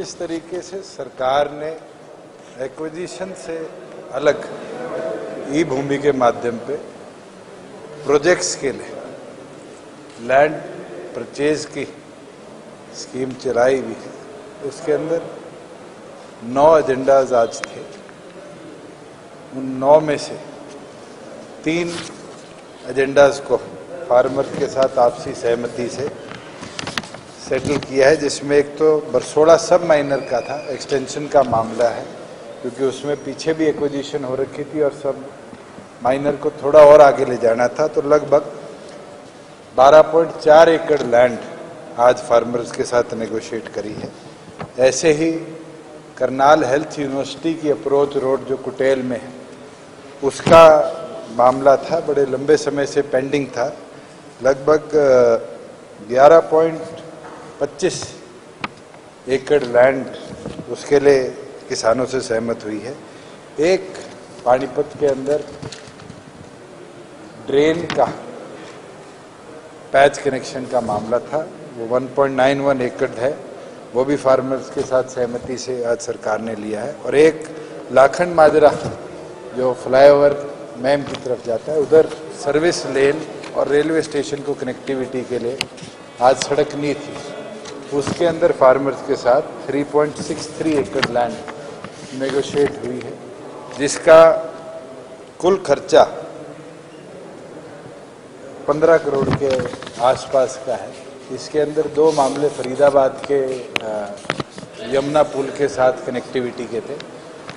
जिस तरीके से सरकार ने एक्विजिशन से अलग ई भूमि के माध्यम पे प्रोजेक्ट्स के लिए लैंड परचेज की स्कीम चलाई भी है, उसके अंदर 9 एजेंडाज आज थे। उन 9 में से 3 एजेंडाज को फार्मर के साथ आपसी सहमति से सेटल किया है, जिसमें एक तो बरसोड़ा सब माइनर का था, एक्सटेंशन का मामला है, क्योंकि उसमें पीछे भी एक्विजिशन हो रखी थी और सब माइनर को थोड़ा और आगे ले जाना था। तो लगभग 12.4 एकड़ लैंड आज फार्मर्स के साथ नेगोशिएट करी है। ऐसे ही करनाल हेल्थ यूनिवर्सिटी की अप्रोच रोड जो कुटेल में है, उसका मामला था, बड़े लंबे समय से पेंडिंग था। लगभग 11.25 एकड़ लैंड उसके लिए किसानों से सहमत हुई है। एक पानीपत के अंदर ड्रेन का पैच कनेक्शन का मामला था, वो 1.91 एकड़ है, वो भी फार्मर्स के साथ सहमति से आज सरकार ने लिया है। और एक लाखन माजरा जो फ्लाईओवर मैम की तरफ जाता है, उधर सर्विस लेन और रेलवे स्टेशन को कनेक्टिविटी के लिए आज सड़क नहीं थी, उसके अंदर फार्मर्स के साथ 3.63 एकड़ लैंड नेगोशिएट हुई है, जिसका कुल खर्चा 15 करोड़ के आसपास का है। इसके अंदर 2 मामले फरीदाबाद के यमुना पुल के साथ कनेक्टिविटी के थे,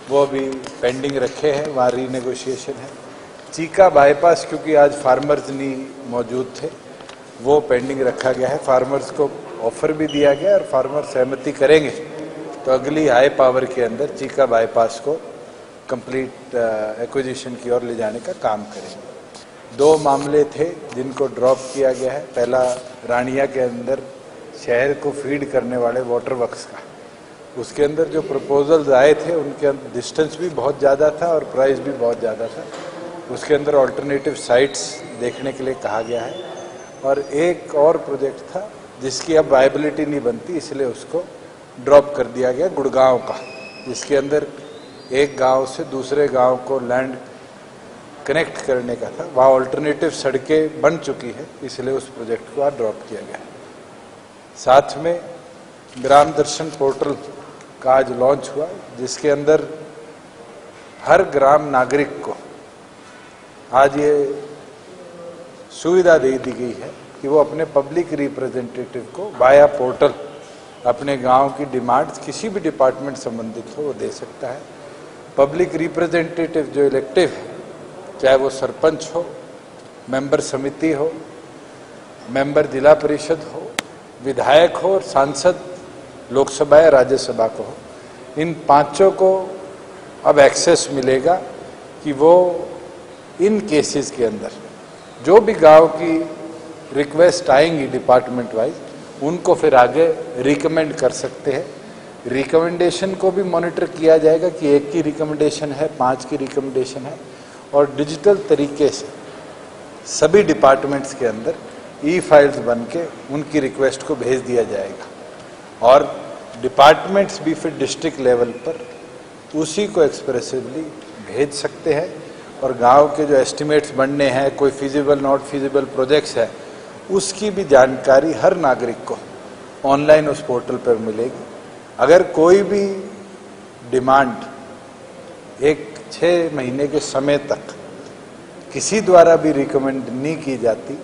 वो अभी पेंडिंग रखे हैं, वहाँ रीनेगोशिएशन है। चीका बाईपास, क्योंकि आज फार्मर्स नहीं मौजूद थे, वो पेंडिंग रखा गया है। फार्मर्स को ऑफर भी दिया गया और फार्मर सहमति करेंगे तो अगली हाई पावर के अंदर चीका बाईपास को कंप्लीट एक्विजिशन की ओर ले जाने का काम करेंगे। 2 मामले थे जिनको ड्रॉप किया गया है। पहला रानिया के अंदर शहर को फीड करने वाले वाटर वर्क्स का, उसके अंदर जो प्रपोजल्स आए थे उनके अंदर डिस्टेंस भी बहुत ज़्यादा था और प्राइस भी बहुत ज़्यादा था। उसके अंदर ऑल्टरनेटिव साइट्स देखने के लिए कहा गया है। और एक और प्रोजेक्ट था जिसकी अब वायबिलिटी नहीं बनती, इसलिए उसको ड्रॉप कर दिया गया, गुड़गांव का, जिसके अंदर एक गाँव से दूसरे गाँव को लैंड कनेक्ट करने का था, वहाँ ऑल्टरनेटिव सड़कें बन चुकी है, इसलिए उस प्रोजेक्ट को आज ड्रॉप किया गया है। साथ में ग्राम दर्शन पोर्टल का आज लॉन्च हुआ, जिसके अंदर हर ग्राम नागरिक को आज ये सुविधा दे दी गई है कि वो अपने पब्लिक रिप्रेजेंटेटिव को वाया पोर्टल अपने गांव की डिमांड्स किसी भी डिपार्टमेंट संबंधित हो वो दे सकता है। पब्लिक रिप्रेजेंटेटिव जो इलेक्टिव है, चाहे वो सरपंच हो, मेंबर समिति हो, मेंबर जिला परिषद हो, विधायक हो और सांसद लोकसभा या राज्यसभा को हो, इन 5 को अब एक्सेस मिलेगा कि वो इन केसेस के अंदर जो भी गांव की रिक्वेस्ट आएंगी डिपार्टमेंट वाइज, उनको फिर आगे रिकमेंड कर सकते हैं। रिकमेंडेशन को भी मॉनिटर किया जाएगा कि 1 की रिकमेंडेशन है, 5 की रिकमेंडेशन है, और डिजिटल तरीके से सभी डिपार्टमेंट्स के अंदर ई फाइल्स बन के उनकी रिक्वेस्ट को भेज दिया जाएगा और डिपार्टमेंट्स भी फिर डिस्ट्रिक्ट लेवल पर उसी को एक्सप्रेसिवली भेज सकते हैं। और गांव के जो एस्टिमेट्स बनने हैं, कोई फिजिबल नॉट फिजिबल प्रोजेक्ट्स है, उसकी भी जानकारी हर नागरिक को ऑनलाइन उस पोर्टल पर मिलेगी। अगर कोई भी डिमांड एक 6 महीने के समय तक किसी द्वारा भी रिकमेंड नहीं की जाती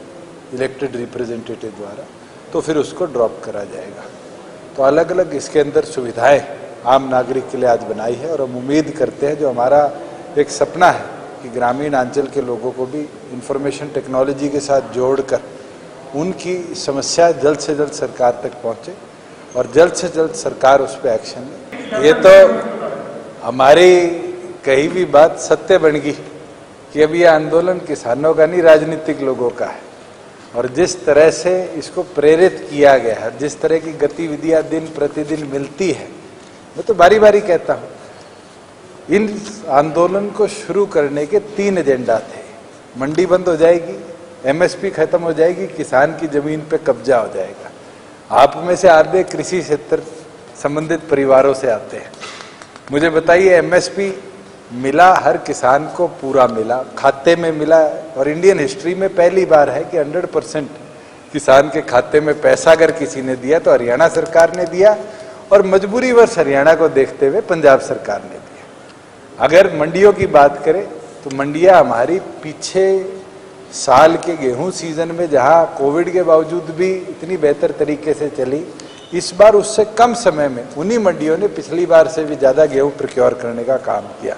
इलेक्टेड रिप्रेजेंटेटिव द्वारा, तो फिर उसको ड्रॉप करा जाएगा। तो अलग अलग इसके अंदर सुविधाएं आम नागरिक के लिए आज बनाई है और हम उम्मीद करते हैं, जो हमारा एक सपना है कि ग्रामीण आंचल के लोगों को भी इंफॉर्मेशन टेक्नोलॉजी के साथ जोड़कर उनकी समस्या जल्द से जल्द सरकार तक पहुँचे और जल्द से जल्द सरकार उस पर एक्शन ले। ये तो हमारी कही भी बात सत्य बनेगी कि अब यह आंदोलन किसानों का नहीं, राजनीतिक लोगों का है। और जिस तरह से इसको प्रेरित किया गया है, जिस तरह की गतिविधियां दिन प्रतिदिन मिलती है, मैं तो बारी बारी कहता हूँ, इन आंदोलन को शुरू करने के 3 एजेंडा थे। मंडी बंद हो जाएगी, MSP खत्म हो जाएगी, किसान की जमीन पे कब्जा हो जाएगा। आप में से आधे कृषि क्षेत्र संबंधित परिवारों से आते हैं। मुझे बताइए, एमएसपी मिला हर किसान को, पूरा मिला, खाते में मिला, और इंडियन हिस्ट्री में पहली बार है कि 100% किसान के खाते में पैसा अगर किसी ने दिया तो हरियाणा सरकार ने दिया, और मजबूरी वर्ष हरियाणा को देखते हुए पंजाब सरकार ने दिया। अगर मंडियों की बात करें तो मंडियां हमारी पीछे साल के गेहूं सीजन में जहां कोविड के बावजूद भी इतनी बेहतर तरीके से चली, इस बार उससे कम समय में उन्हीं मंडियों ने पिछली बार से भी ज़्यादा गेहूं प्रोक्योर करने का काम किया।